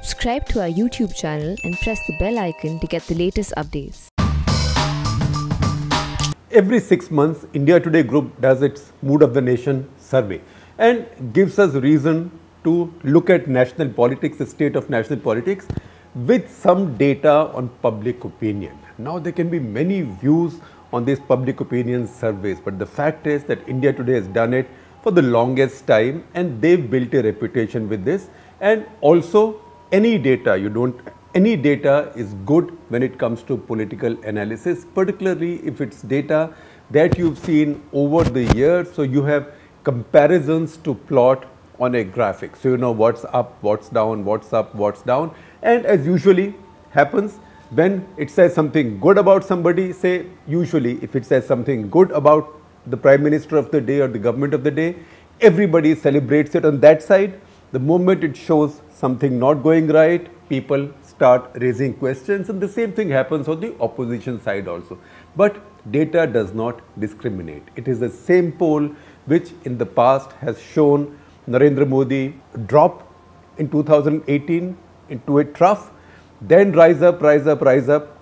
Subscribe to our YouTube channel and press the bell icon to get the latest updates. Every 6 months, India Today Group does its Mood of the Nation survey and gives us reason to look at national politics, the state of national politics, with some data on public opinion. Now, there can be many views on these public opinion surveys, but the fact is that India Today has done it for the longest time and they've built a reputation with this. And also, any data is good when it comes to political analysis, particularly if it's data that you've seen over the years, so you have comparisons to plot on a graphic, so you know what's up, what's down, what's up, what's down. And as usually happens, when it says something good about somebody, say usually if it says something good about the Prime Minister of the day or the government of the day, everybody celebrates it on that side. The moment it shows something not going right, people start raising questions, and the same thing happens on the opposition side also. But data does not discriminate. It is the same poll which in the past has shown Narendra Modi drop in 2018 into a trough, then rise up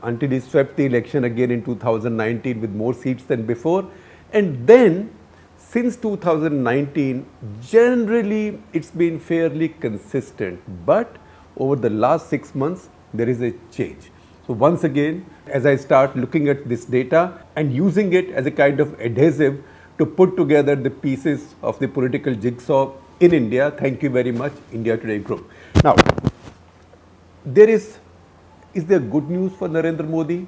until he swept the election again in 2019 with more seats than before. And then since 2019, generally it's been fairly consistent, but over the last 6 months, there is a change. So once again, as I start looking at this data and using it as a kind of adhesive to put together the pieces of the political jigsaw in India, thank you very much, India Today Group. Now, is there good news for Narendra Modi?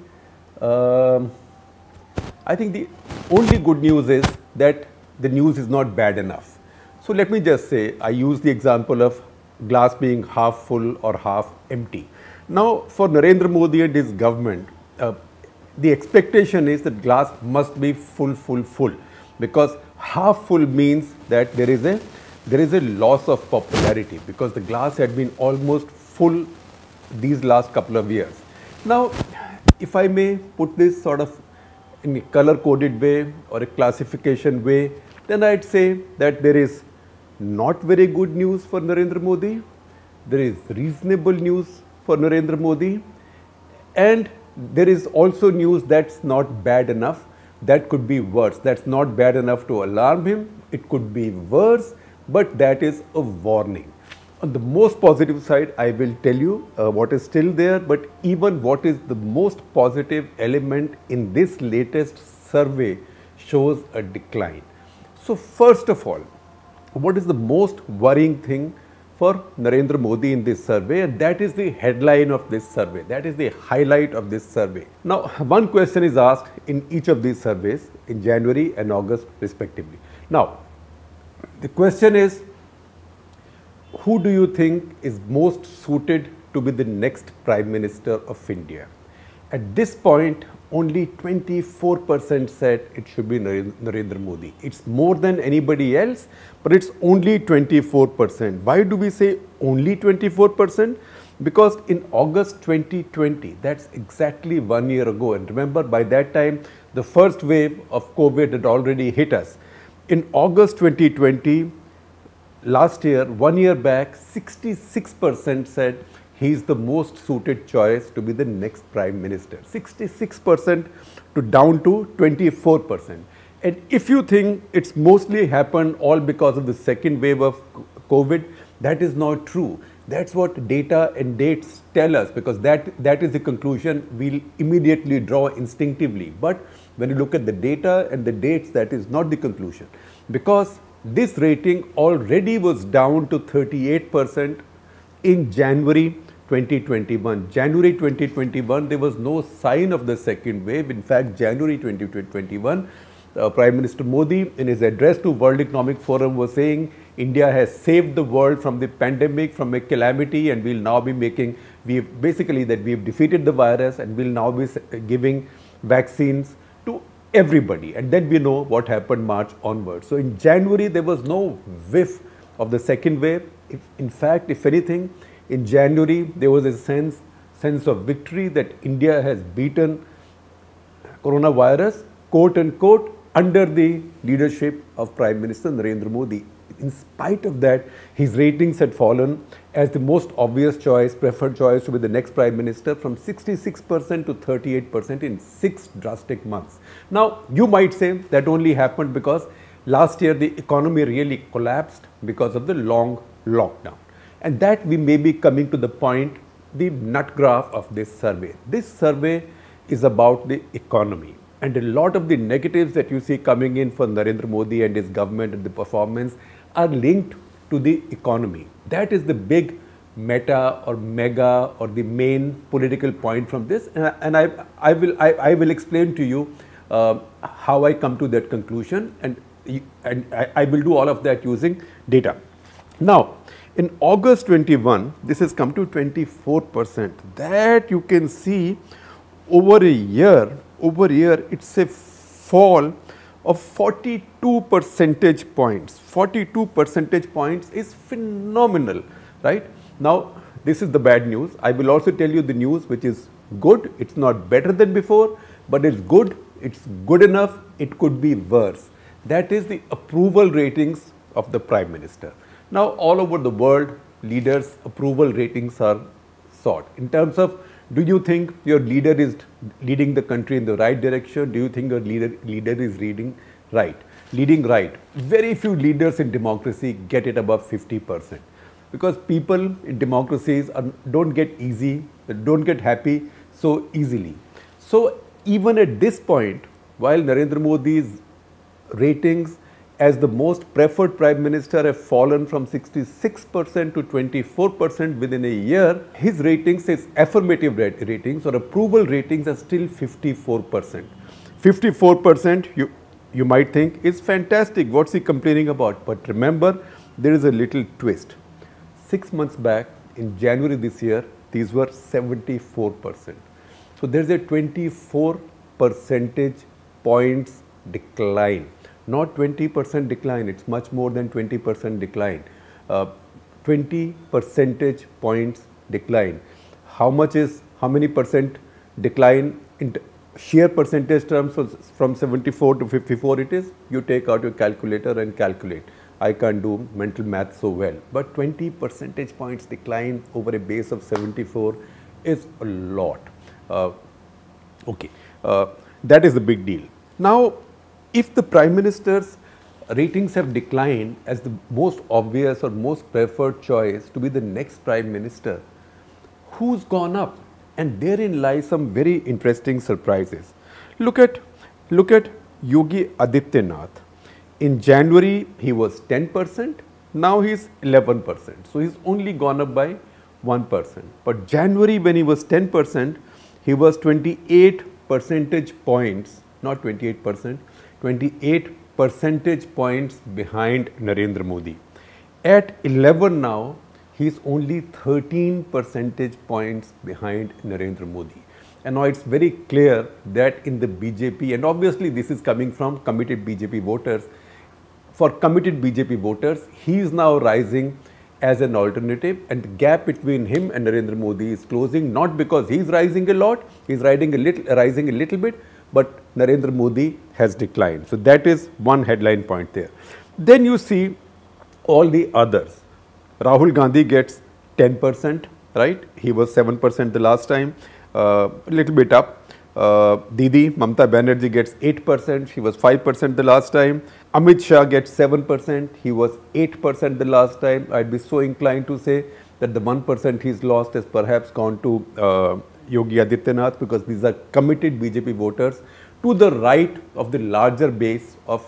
I think the only good news is that the news is not bad enough. So let me just say, I use the example of glass being half full or half empty. Now for Narendra Modi and his government, the expectation is that glass must be full, full, full, because half full means that there is a loss of popularity, because the glass had been almost full these last couple of years. Now, if I may put this sort of in a color-coded way or a classification way, then I'd say that there is not very good news for Narendra Modi, there is reasonable news for Narendra Modi, and there is also news that's not bad enough, that could be worse. That's not bad enough to alarm him, it could be worse, but that is a warning. On the most positive side, I will tell you what is still there, but even what is the most positive element in this latest survey shows a decline. So first of all, what is the most worrying thing for Narendra Modi in this survey? And that is the headline of this survey, that is the highlight of this survey. Now, one question is asked in each of these surveys in January and August respectively. Now, the question is, who do you think is most suited to be the next Prime Minister of India? At this point, only 24% said it should be Narendra Modi. It's more than anybody else, but it's only 24%. Why do we say only 24%? Because in August 2020, that's exactly 1 year ago. And remember, by that time, the first wave of COVID had already hit us. In August 2020, last year, 1 year back, 66% said he is the most suited choice to be the next Prime Minister. 66% down to 24%. And if you think it's mostly happened all because of the second wave of COVID, that is not true. That's what data and dates tell us, because that is the conclusion we'll immediately draw instinctively. But when you look at the data and the dates, that is not the conclusion, because this rating already was down to 38% in January 2021. January 2021, there was no sign of the second wave. In fact, January 2021, Prime Minister Modi in his address to World Economic Forum was saying, India has saved the world from the pandemic, from a calamity, and we'll now be making, we've defeated the virus and we'll now be giving vaccines to everybody. And then we know what happened March onwards. So in January, there was no whiff of the second wave. In fact, if anything, in January, there was a sense of victory that India has beaten coronavirus, quote unquote, under the leadership of Prime Minister Narendra Modi. In spite of that, his ratings had fallen as the most obvious choice, preferred choice to be the next Prime Minister from 66% to 38% in 6 drastic months. Now, you might say that only happened because last year the economy really collapsed because of the long lockdown. And that we may be coming to the point, the nut graph of this survey. This survey is about the economy. And a lot of the negatives that you see coming in for Narendra Modi and his government and the performance are linked to the economy. That is the big meta or mega or the main political point from this, and I will explain to you how I come to that conclusion, and I will do all of that using data. Now, in August 21, this has come to 24%. That you can see over a year. Over a year, it's a fall of 42 percentage points. 42 percentage points is phenomenal, right? Now, this is the bad news. I will also tell you the news which is good. It's not better than before, but it's good. It's good enough. It could be worse. That is the approval ratings of the Prime Minister. Now, all over the world, leaders' approval ratings are sought in terms of, do you think your leader is leading the country in the right direction? Do you think your leader is leading right? Very few leaders in democracy get it above 50%, because people in democracies don't get happy so easily. So even at this point, while Narendra Modi's ratings as the most preferred Prime Minister have fallen from 66% to 24% within a year, his ratings, his affirmative ratings or approval ratings, are still 54%. 54%, you might think, is fantastic. What's he complaining about? But remember, there is a little twist. 6 months back, in January this year, these were 74%. So there's a 24 percentage points decline. Not 20% decline, it's much more than 20% decline, 20 percentage points decline. How much is, how many percent decline in sheer percentage terms from 74 to 54 it is? You take out your calculator and calculate. I can't do mental math so well, but 20 percentage points decline over a base of 74 is a lot. That is a big deal. Now, if the Prime Minister's ratings have declined as the most obvious or most preferred choice to be the next Prime Minister, who's gone up? And therein lies some very interesting surprises. Look at Yogi Adityanath. In January, he was 10%, now he's 11%. So he's only gone up by 1%. But January, when he was 10%, he was 28 percentage points, not 28%. 28 percentage points behind Narendra Modi. At 11 now, he is only 13 percentage points behind Narendra Modi. And now it's very clear that in the BJP, and obviously this is coming from committed BJP voters, for committed BJP voters, he is now rising as an alternative, and the gap between him and Narendra Modi is closing, not because he's rising a lot, he's rising a little bit, but Narendra Modi has declined. So that is one headline point there. Then you see all the others. Rahul Gandhi gets 10%, right? He was 7% the last time, a little bit up. Didi, Mamata Banerjee, gets 8%. She was 5% the last time. Amit Shah gets 7%. He was 8% the last time. I'd be so inclined to say that the 1% he's lost has perhaps gone to Yogi Adityanath, because these are committed BJP voters to the right of the larger base of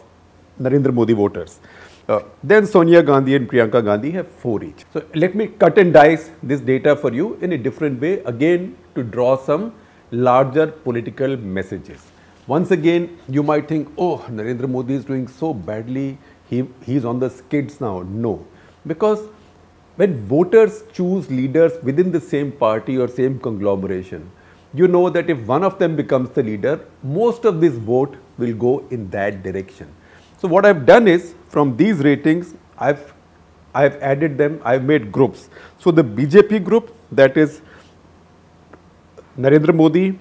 Narendra Modi voters. Then Sonia Gandhi and Priyanka Gandhi have 4 each. So let me cut and dice this data for you in a different way, again to draw some larger political messages. Once again, you might think, oh, Narendra Modi is doing so badly, he's on the skids now. No, because when voters choose leaders within the same party or same conglomeration, you know that if one of them becomes the leader, most of this vote will go in that direction. So what I've done is, from these ratings, I've added them, I've made groups. So the BJP group, that is Narendra Modi,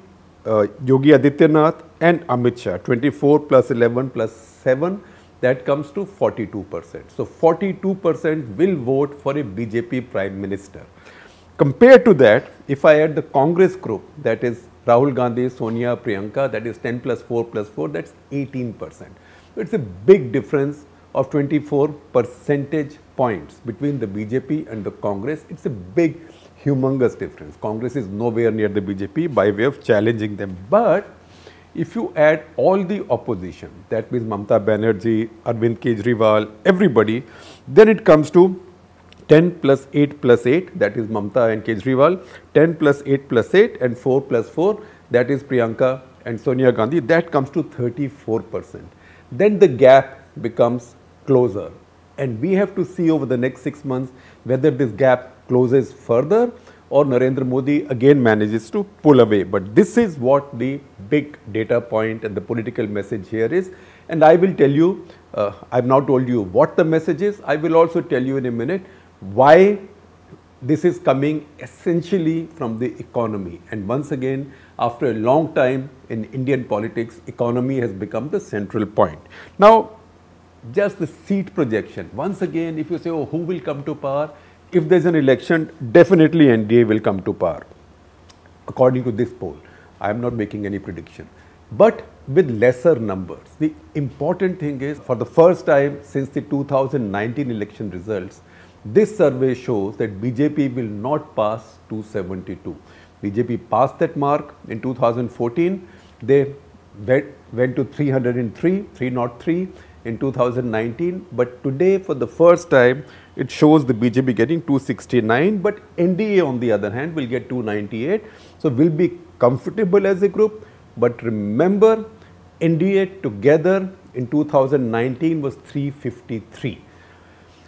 Yogi Adityanath and Amit Shah, 24 plus 11 plus 7, that comes to 42%. So 42% will vote for a BJP Prime Minister. Compared to that, if I add the Congress group, that is Rahul Gandhi, Sonia, Priyanka, that is 10 plus 4 plus 4, that's 18%. So it's a big difference of 24 percentage points between the BJP and the Congress. It's a big, humongous difference. Congress is nowhere near the BJP by way of challenging them. But if you add all the opposition, that means Mamata Banerjee, Arvind Kejriwal, everybody, then it comes to 10 plus 8 plus 8, that is Mamata and Kejriwal, 10 plus 8 plus 8 and 4 plus 4, that is Priyanka and Sonia Gandhi, that comes to 34%. Then the gap becomes closer, and we have to see over the next 6 months whether this gap closes further or Narendra Modi again manages to pull away. But this is what the big data point and the political message here is. And I will tell you, I've now told you what the message is. I will also tell you in a minute why this is coming essentially from the economy. And once again, after a long time in Indian politics, economy has become the central point. Now, just the seat projection. Once again, if you say, oh, who will come to power? If there's an election, definitely NDA will come to power, according to this poll. I am not making any prediction, but with lesser numbers. The important thing is, for the first time since the 2019 election results, this survey shows that BJP will not pass 272. BJP passed that mark in 2014. They went to 303, 303. In 2019, but today for the first time it shows the BJP getting 269, but NDA on the other hand will get 298. So we'll be comfortable as a group, but remember NDA together in 2019 was 353.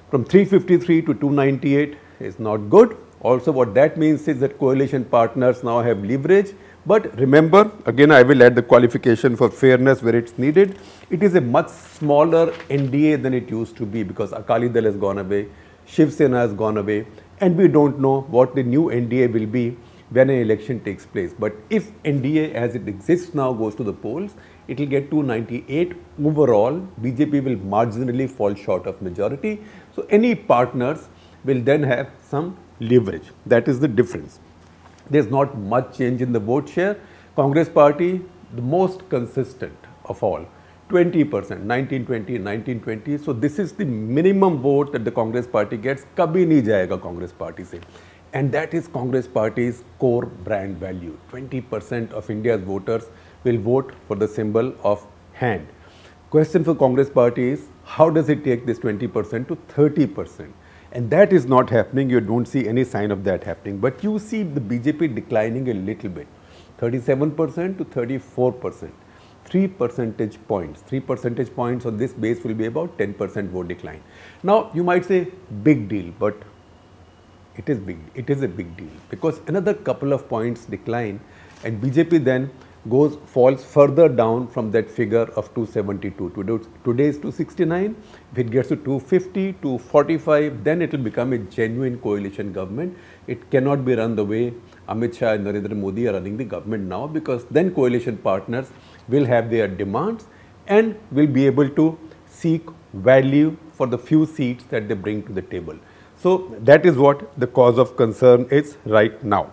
From 353 to 298 is not good. Also what that means is that coalition partners now have leverage. But remember, again I will add the qualification for fairness where it's needed. It is a much smaller NDA than it used to be because Akali Dal has gone away, Shiv Sena has gone away, and we don't know what the new NDA will be when an election takes place. But if NDA as it exists now goes to the polls, it will get 298 overall. BJP will marginally fall short of majority. So any partners will then have some leverage. That is the difference. There's not much change in the vote share. Congress party, the most consistent of all, 20%, 1920, 1920. So this is the minimum vote that the Congress party gets. Kabhi nahi jayega Congress party se. And that is Congress party's core brand value. 20% of India's voters will vote for the symbol of hand. Question for Congress party is, how does it take this 20% to 30%? And that is not happening. You don't see any sign of that happening. But you see the BJP declining a little bit, 37% to 34%, 3 percentage points. 3 percentage points on this base will be about 10% vote decline. Now, you might say big deal, but it is big. It is a big deal because another couple of points decline and BJP then falls further down from that figure of 272. Today is 269. If it gets to 250, 245, then it will become a genuine coalition government. It cannot be run the way Amit Shah and Narendra Modi are running the government now, because then coalition partners will have their demands and will be able to seek value for the few seats that they bring to the table. So that is what the cause of concern is right now.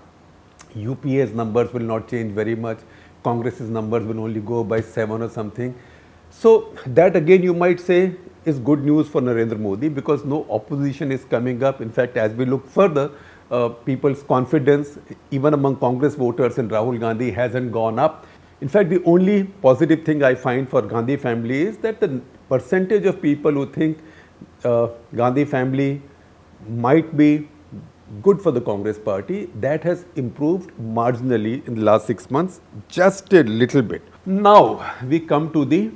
UPA's numbers will not change very much. Congress's numbers will only go by 7 or something. So that again you might say is good news for Narendra Modi because no opposition is coming up. In fact, as we look further, people's confidence even among Congress voters in Rahul Gandhi hasn't gone up. In fact, the only positive thing I find for Gandhi family is that the percentage of people who think Gandhi family might be good for the Congress party, that has improved marginally in the last 6 months, just a little bit. Now we come to the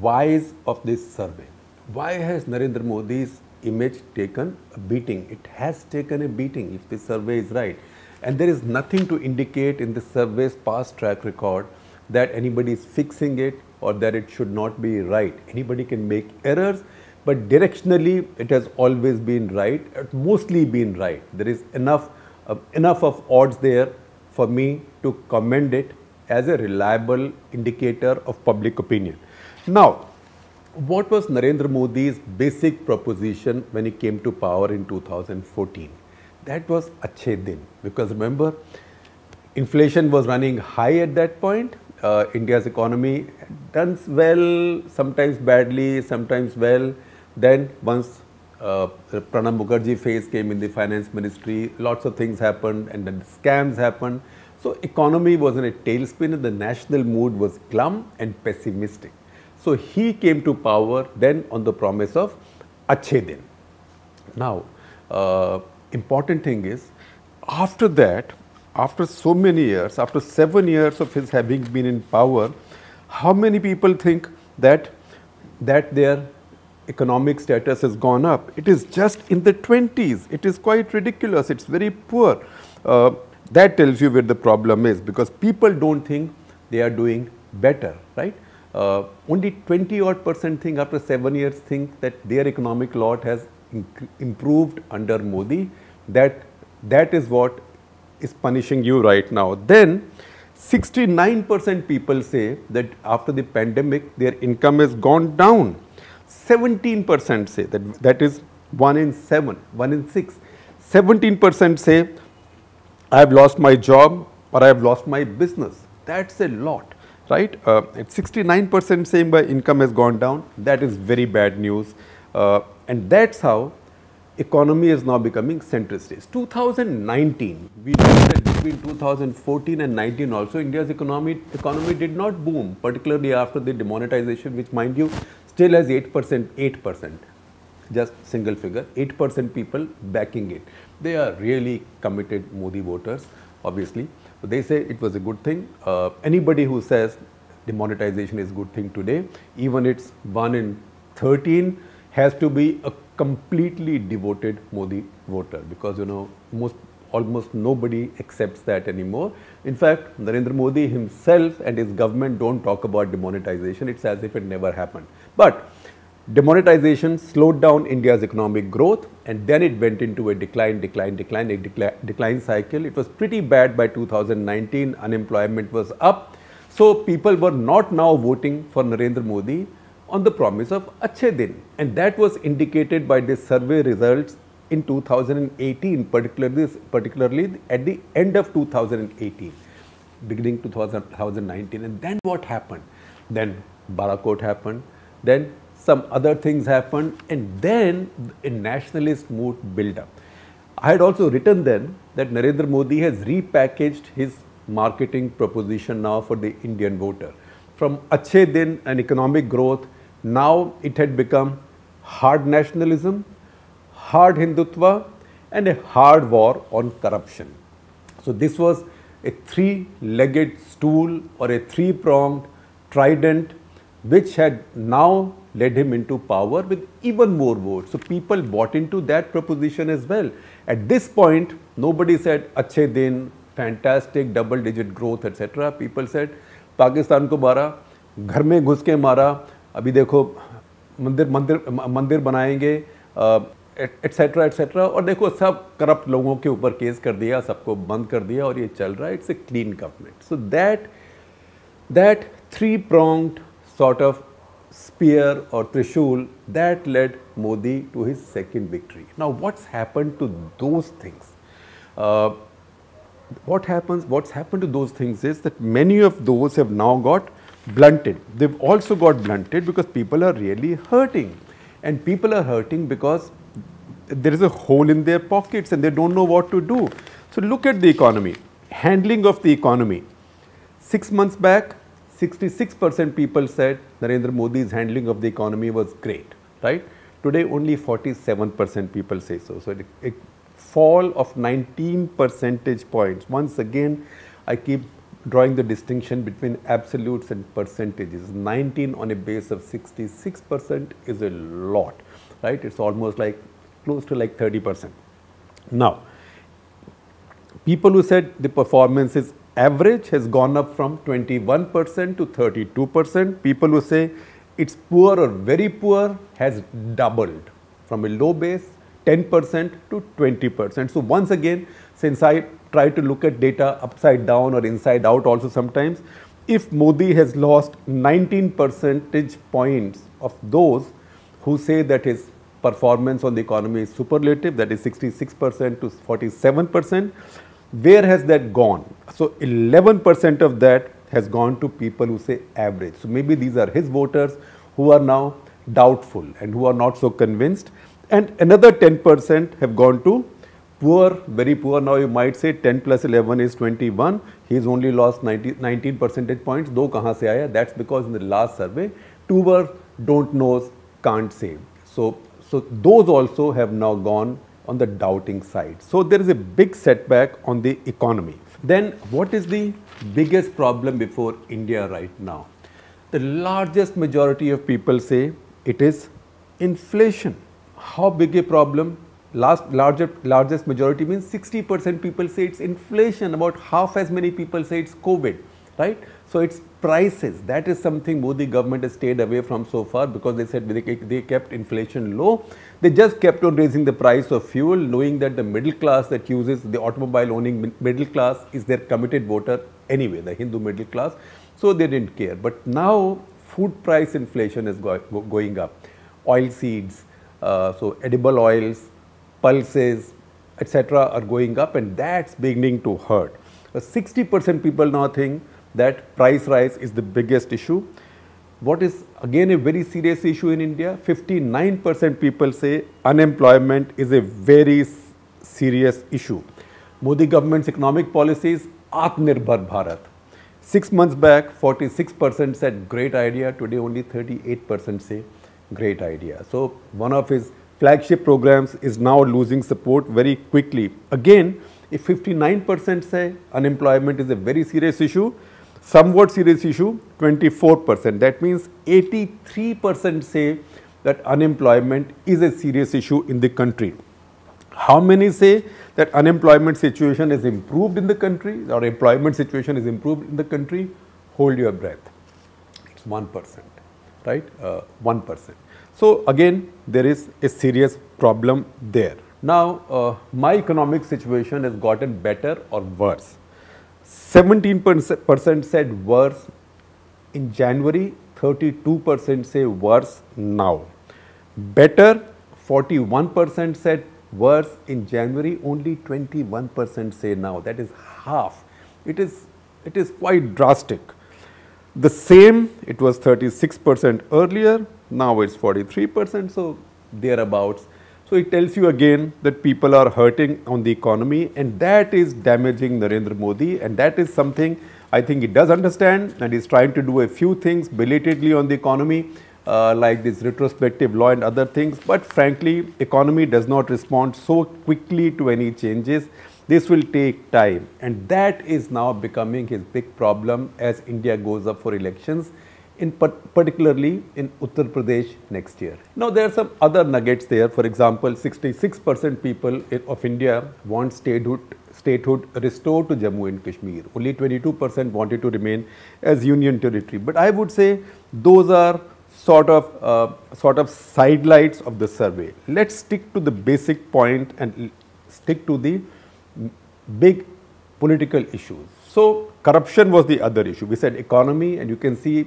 whys of this survey. Why has Narendra Modi's image taken a beating? It has taken a beating if the survey is right. And there is nothing to indicate in the survey's past track record that anybody is fixing it or that it should not be right. Anybody can make errors. But directionally, it has always been right, mostly been right. There is enough of odds there for me to commend it as a reliable indicator of public opinion. Now, What was Narendra Modi's basic proposition when he came to power in 2014? That was Acche Din, because remember, inflation was running high at that point. India's economy does well, sometimes badly, sometimes well. Then once Pranab Mukherjee phase came in the finance ministry, lots of things happened, and then scams happened. So economy was in a tailspin, and the national mood was glum and pessimistic. So he came to power then on the promise of Acche Din. Now, important thing is, after that, after so many years, after 7 years of his having been in power, how many people think that their economic status has gone up? It is just in the 20s. It is quite ridiculous. It's very poor. That tells you where the problem is, because people don't think they are doing better, right? Only 20-odd% think after 7 years think that their economic lot has improved under Modi. That is what is punishing you right now. Then 69% people say that after the pandemic their income has gone down. 17% say that is 1 in 7, 1 in 6. 17% say I have lost my job or I have lost my business. That's a lot, right? 69% saying my income has gone down. That is very bad news, and that's how economy is now becoming centrist. 2019, we know that between 2014 and 19 also, India's economy did not boom, particularly after the demonetization, which, mind you, still has 8%, just single figure, 8% people backing it. They are really committed Modi voters, obviously. So they say it was a good thing. Anybody who says demonetization is a good thing today, even it's 1 in 13, has to be a completely devoted Modi voter, because, you know, almost nobody accepts that anymore. In fact, Narendra Modi himself and his government don't talk about demonetization. It's as if it never happened. But demonetization slowed down India's economic growth, and then it went into a decline cycle. It was pretty bad by 2019. Unemployment was up. So people were not now voting for Narendra Modi on the promise of Acche Din. And that was indicated by the survey results in 2018, particularly at the end of 2018, beginning 2019. And then what happened? Then Balakot happened. Then some other things happened, and then a nationalist mood built up. I had also written then that Narendra Modi has repackaged his marketing proposition now for the Indian voter. From Acche Din and economic growth, now it had become hard nationalism, hard Hindutva, and a hard war on corruption. So this was a three-legged stool or a three-pronged trident, which had now led him into power with even more votes. So people bought into that proposition as well. At this point, nobody said Acche Din, fantastic, double-digit growth, etc. People said Pakistan ko mara, घर में घुस के मारा, अभी देखो मंदिर बनाएंगे, etc. etc. और देखो सब corrupt लोगों के ऊपर केस कर दिया, सबको बंद कर दिया और ये चल रहा है. It's a clean government. So that three-pronged sort of spear or trishul, that led Modi to his second victory. Now, what's happened to those things? What's happened to those things is that many of those have now got blunted. They've also got blunted because people are really hurting. And people are hurting because there is a hole in their pockets and they don't know what to do. So look at the economy, handling of the economy. 6 months back, 66% people said Narendra Modi's handling of the economy was great, right? Today, only 47% people say so. So a fall of 19 percentage points. Once again, I keep drawing the distinction between absolutes and percentages. 19 on a base of 66% is a lot, right? It's almost like close to like 30%. Now, people who said the performance is average has gone up from 21% to 32%. People who say it's poor or very poor has doubled from a low base, 10% to 20%. So once again, since I try to look at data upside down or inside out also sometimes, if Modi has lost 19 percentage points of those who say that his performance on the economy is superlative, that is 66% to 47%, where has that gone? So 11% of that has gone to people who say average. So maybe these are his voters who are now doubtful and who are not so convinced. And another 10% have gone to poor, very poor. Now you might say 10 plus 11 is 21. He's only lost 19 percentage points. Do kahan se aaya? That's because in the last survey, two were don't knows, can't say. So those also have now gone on the doubting side. So there is a big setback on the economy. Then what is the biggest problem before India right now? The largest majority of people say it is inflation. How big a problem? Largest majority means 60% people say it's inflation. About half as many people say it's COVID, right? So it's prices. That is something Modi government has stayed away from so far, because they said they kept inflation low. They just kept on raising the price of fuel, knowing that the middle class that uses the automobile owning middle class is their committed voter anyway, the Hindu middle class. So they didn't care. But now food price inflation is going up. Oil seeds, so edible oils, pulses, etc. are going up, and that's beginning to hurt. 60% people now think that price rise is the biggest issue. What is again a very serious issue in India, 59% people say unemployment is a very serious issue. Modi government's economic policies, Atmanirbhar Bharat. 6 months back, 46% said great idea. Today only 38% say great idea. So one of his flagship programs is now losing support very quickly. Again, if 59% say unemployment is a very serious issue, somewhat serious issue, 24%. That means 83% say that unemployment is a serious issue in the country. How many say that unemployment situation is improved in the country or employment situation is improved in the country? Hold your breath. It's 1%, right? 1%. So again, there is a serious problem there. Now, my economic situation has gotten better or worse. 17% said worse in January, 32% say worse now. Better, 41% said worse in January, only 21% say now. That is half. It is quite drastic. The same, it was 36% earlier, now it's 43%, so thereabouts. So it tells you again that people are hurting on the economy, and that is damaging Narendra Modi, and that is something I think he does understand, and he's trying to do a few things belatedly on the economy, like this retrospective law and other things. But frankly, economy does not respond so quickly to any changes. This will take time, and that is now becoming his big problem as India goes up for elections, in particularly in Uttar Pradesh next year. Now there are some other nuggets there. For example, 66% people of India want statehood restored to Jammu and Kashmir. Only 22% wanted to remain as union territory. But I would say those are sort of sidelights of the survey. Let's stick to the basic point and stick to the big political issues. So corruption was the other issue. We said economy, and you can see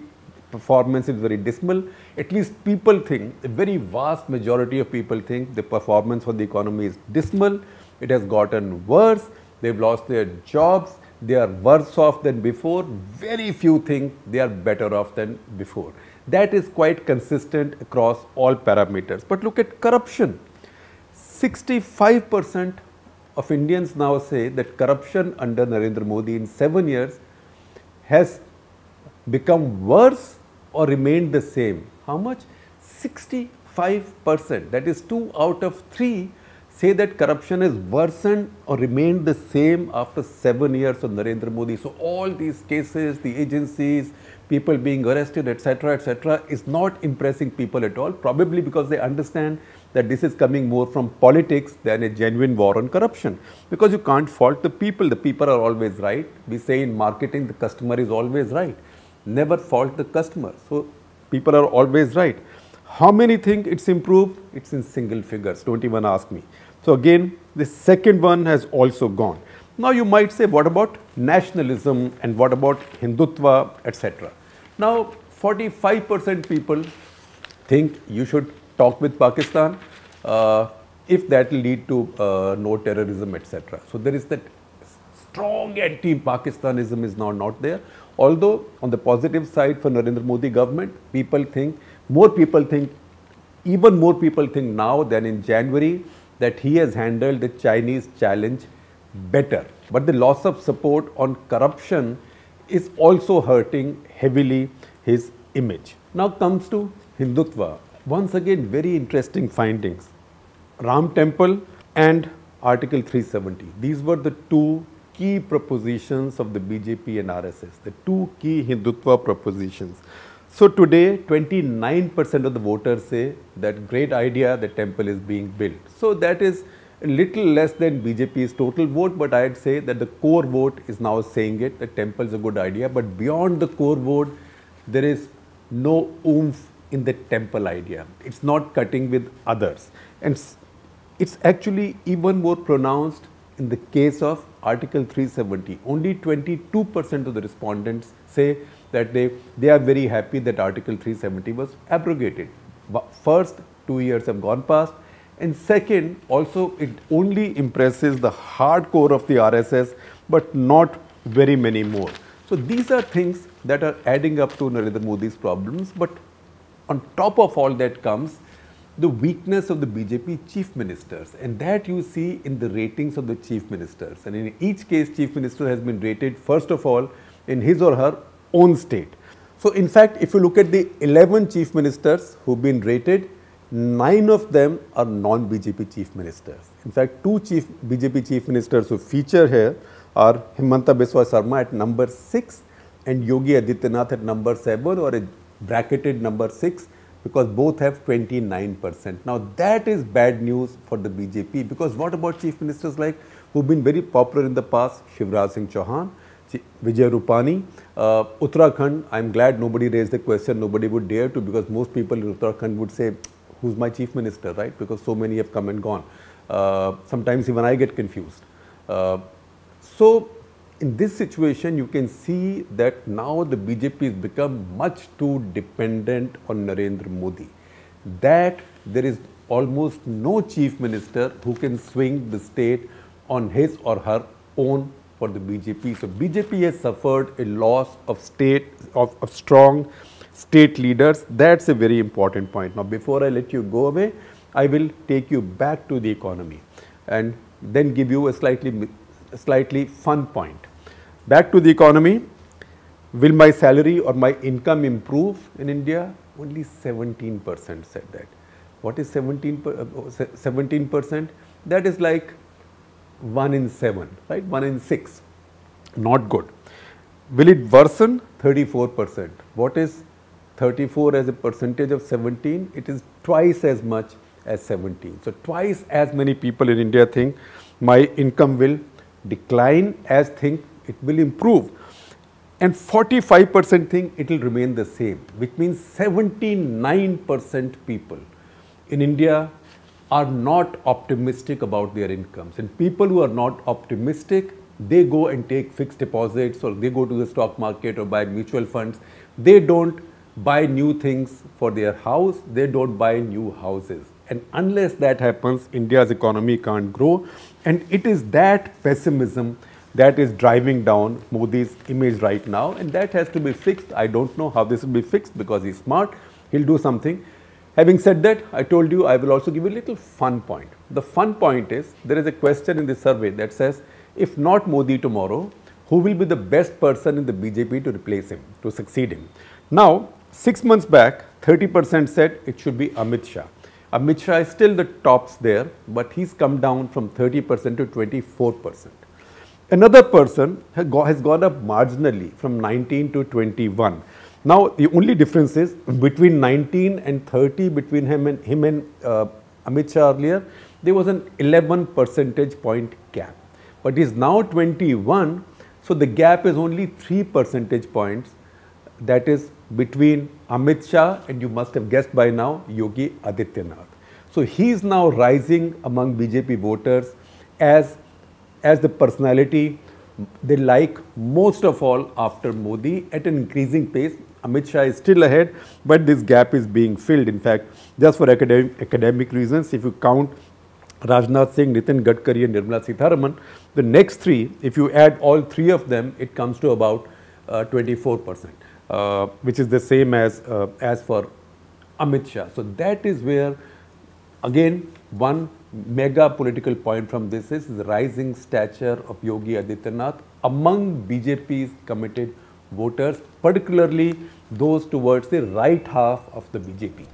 performance is very dismal. At least people think, a very vast majority of people think the performance of the economy is dismal. It has gotten worse. They've lost their jobs. They are worse off than before. Very few think they are better off than before. That is quite consistent across all parameters. But look at corruption. 65% of Indians now say that corruption under Narendra Modi in 7 years has become worse or remained the same. How much? 65%. That is 2 out of 3 say that corruption has worsened or remained the same after 7 years of Narendra Modi. So all these cases, the agencies, people being arrested, etc., is not impressing people at all, probably because they understand that this is coming more from politics than a genuine war on corruption. Because you can't fault the people. The people are always right. We say in marketing, the customer is always right. Never fault the customer. So people are always right. How many think it's improved? It's in single figures. Don't even ask me. So again, the second one has also gone. Now you might say, what about nationalism and what about Hindutva, etc. Now 45% people think you should talk with Pakistan if that will lead to no terrorism, etc. So there is that strong anti-Pakistanism is now not there. Although on the positive side for Narendra Modi government, people think, even more people think now than in January that he has handled the Chinese challenge better. But the loss of support on corruption is also hurting heavily his image. Now comes to Hindutva. Once again, very interesting findings. Ram Temple and Article 370. These were the two key propositions of the BJP and RSS, the two key Hindutva propositions. So today, 29% of the voters say that great idea, the temple is being built. So that is a little less than BJP's total vote, but I'd say that the core vote is now saying it, the temple is a good idea. But beyond the core vote, there is no oomph in the temple idea. It's not cutting with others. And it's actually even more pronounced in the case of Article 370. Only 22% of the respondents say that they are very happy that Article 370 was abrogated. But first, 2 years have gone past. And second, also it only impresses the hardcore of the RSS, but not very many more. So these are things that are adding up to Narendra Modi's problems. But on top of all that comes the weakness of the BJP chief ministers, and that you see in the ratings of the chief ministers. And in each case, chief minister has been rated first of all in his or her own state. So in fact, if you look at the 11 chief ministers who've been rated, 9 of them are non-BJP chief ministers. In fact, two BJP chief ministers who feature here are Himanta Biswa Sarma at number 6 and Yogi Adityanath at number 7, or a bracketed number 6, because both have 29%. Now that is bad news for the BJP, because what about chief ministers like who've been very popular in the past? Shivraj Singh Chauhan, Vijay Rupani, Uttarakhand. I'm glad nobody raised the question, nobody would dare to, because most people in Uttarakhand would say, who's my chief minister, right? Because so many have come and gone. Sometimes even I get confused. So in this situation, you can see that now the BJP has become much too dependent on Narendra Modi, that there is almost no chief minister who can swing the state on his or her own for the BJP. So BJP has suffered a loss of strong state leaders. That's a very important point. Now, before I let you go away, I will take you back to the economy and then give you a slightly fun point. Back to the economy. Will my salary or my income improve in India? Only 17% said that. What is 17%? That is like 1 in 7, right? 1 in 6. Not good. Will it worsen? 34%. What is 34 as a percentage of 17? It is twice as much as 17. So twice as many people in India think my income will decline as think it will improve, and 45% think it will remain the same, which means 79% people in India are not optimistic about their incomes. And people who are not optimistic, they go and take fixed deposits, or they go to the stock market or buy mutual funds. They don't buy new things for their house, they don't buy new houses. And unless that happens, India's economy can't grow. And it is that pessimism that is driving down Modi's image right now, and that has to be fixed. I don't know how this will be fixed, because he's smart, he'll do something. Having said that, I told you I will also give you a little fun point. The fun point is, there is a question in this survey that says, if not Modi tomorrow, who will be the best person in the BJP to replace him, to succeed him? Now, 6 months back, 30% said it should be Amit Shah. Amit Shah is still the tops there, but he's come down from 30% to 24%. Another person has gone up marginally from 19 to 21. Now, the only difference is between 19 and 30, between him and Amit Shah earlier, there was an 11 percentage point gap. But he's now 21, so the gap is only 3 percentage points. That is between Amit Shah and, you must have guessed by now, Yogi Adityanath. So he is now rising among BJP voters as as the personality they like most of all after Modi at an increasing pace. Amit Shah is still ahead, but this gap is being filled. In fact, just for academic reasons, if you count Rajnath Singh, Nitin Gadkari and Nirmala Sitaraman, the next three, if you add all three of them, it comes to about 24%, which is the same as for Amit Shah. So that is where, again, one mega political point from this is the rising stature of Yogi Adityanath among BJP's committed voters, particularly those towards the right half of the BJP.